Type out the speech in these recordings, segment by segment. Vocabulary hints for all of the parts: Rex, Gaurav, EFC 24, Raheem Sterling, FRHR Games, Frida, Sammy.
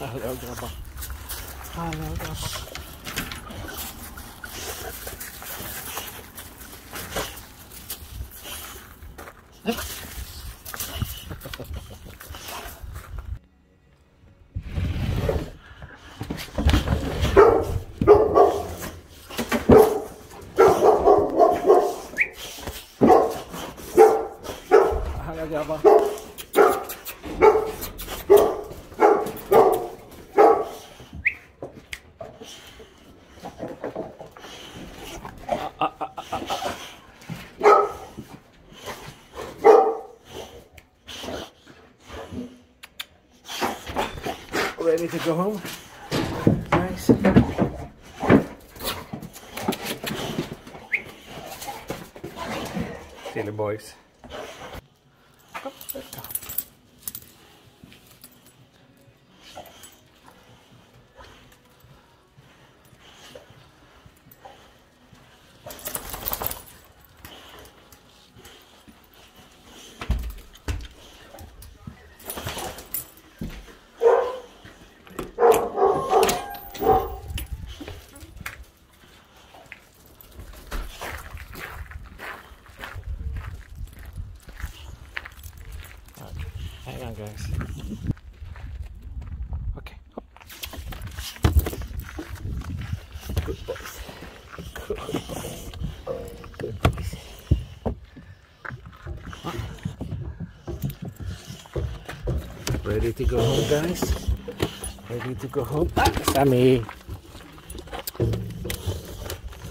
Hello, Grandpa. Hello, Grandpa. Ready to go home? Nice. Silly boys. Guys. Okay. Oh. Good boys. Good boys. Good boys. Oh. Ready to go home, guys. Ready to go home. Ah, Sammy.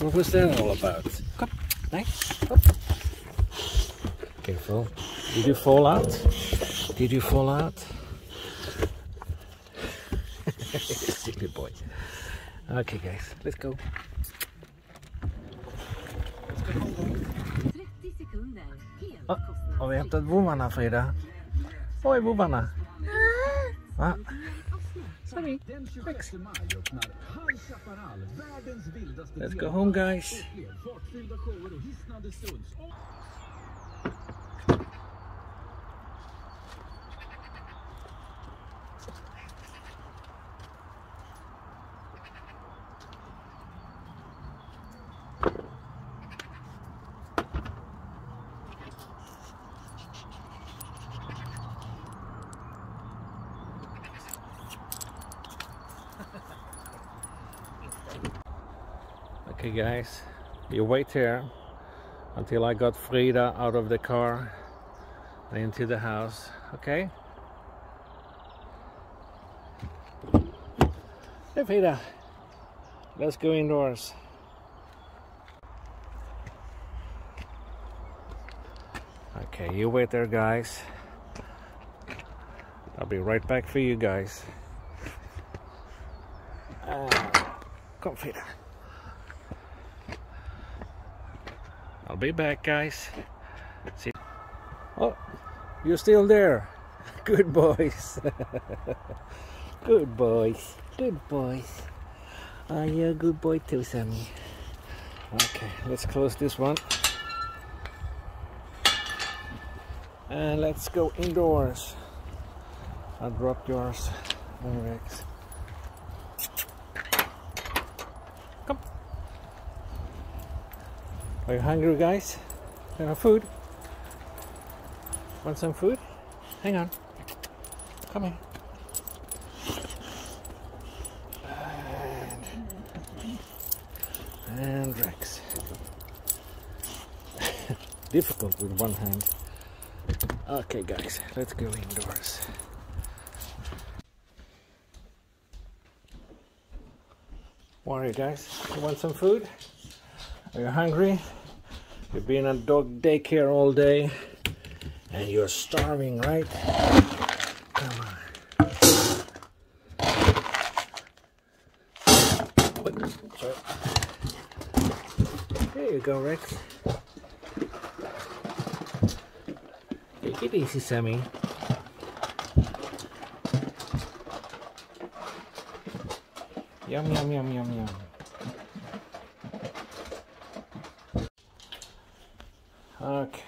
What was that all about? Come. Nice. Come. Careful. Did you fall out? Did you fall out? Silly boy. Okay, guys, let's go. Oh, har vi hämtat vovvarna, Frida? Oj, vovvarna. Ah. Sorry, Rex. Let's go home, guys. Okay guys, you wait here until I got Frida out of the car and into the house, okay? Hey Frida, let's go indoors. Okay, you wait there guys. I'll be right back for you guys. Come Frida. I'll be back, guys. See. Oh, you're still there. Good boys. Good boys. Good boys. Are you a good boy too, Sammy? Okay, let's close this one. And let's go indoors. I'll drop yours, Rex. Are you hungry, guys? You know, food? Want some food? Hang on. Come here. And Rex. Difficult with one hand. Okay, guys, let's go indoors. Where are you guys? You want some food? Are you hungry? You've been at dog daycare all day and you're starving, right? Come on. Sorry. There you go, Rex. Take it easy, Sammy. Yum, yum, yum, yum, yum. Okay.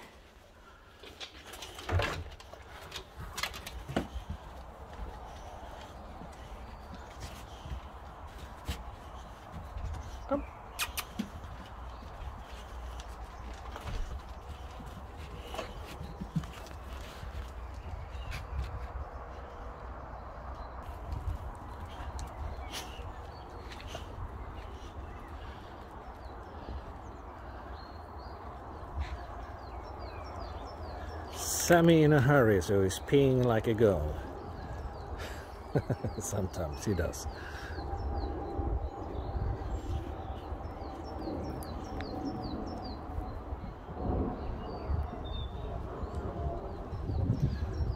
Sammy in a hurry, so he's peeing like a girl. Sometimes he does.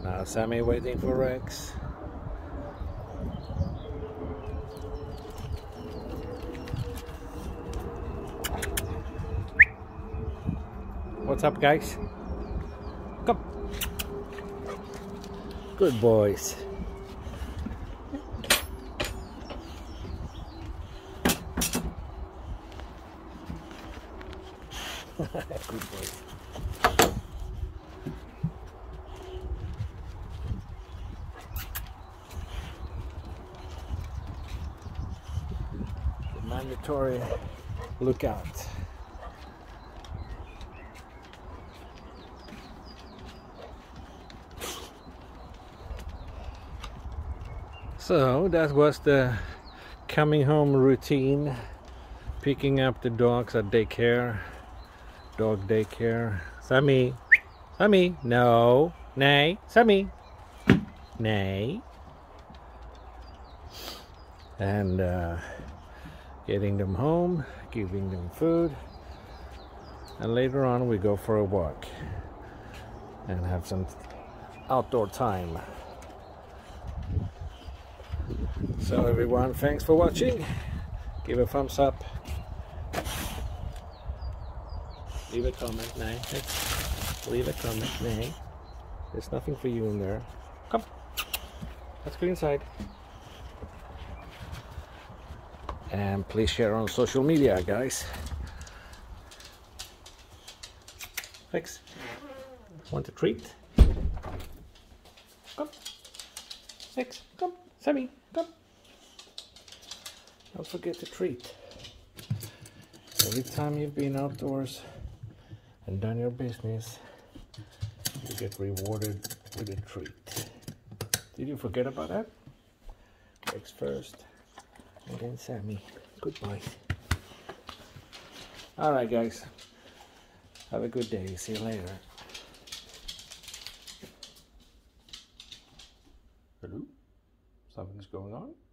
Now Sammy waiting for Rex. What's up, guys? Come. Good boys. Good boys. The mandatory lookout. So that was the coming home routine, picking up the dogs at daycare, dog daycare. Sammy, Sammy, no, nay, Sammy, nay. And getting them home, giving them food, and later on we go for a walk and have some outdoor time. So everyone, thanks for watching. Give a thumbs up. Leave a comment, nay. Leave a comment, nay. There's nothing for you in there. Come. Let's go inside. And please share on social media, guys. Rex, want a treat? Come. Rex, come. Sammy, come. Don't forget to treat. Every time you've been outdoors and done your business, you get rewarded with a treat. Did you forget about that? Rex first, and then Sammy. Good boys. Alright, guys. Have a good day. See you later. Hello? Something's going on?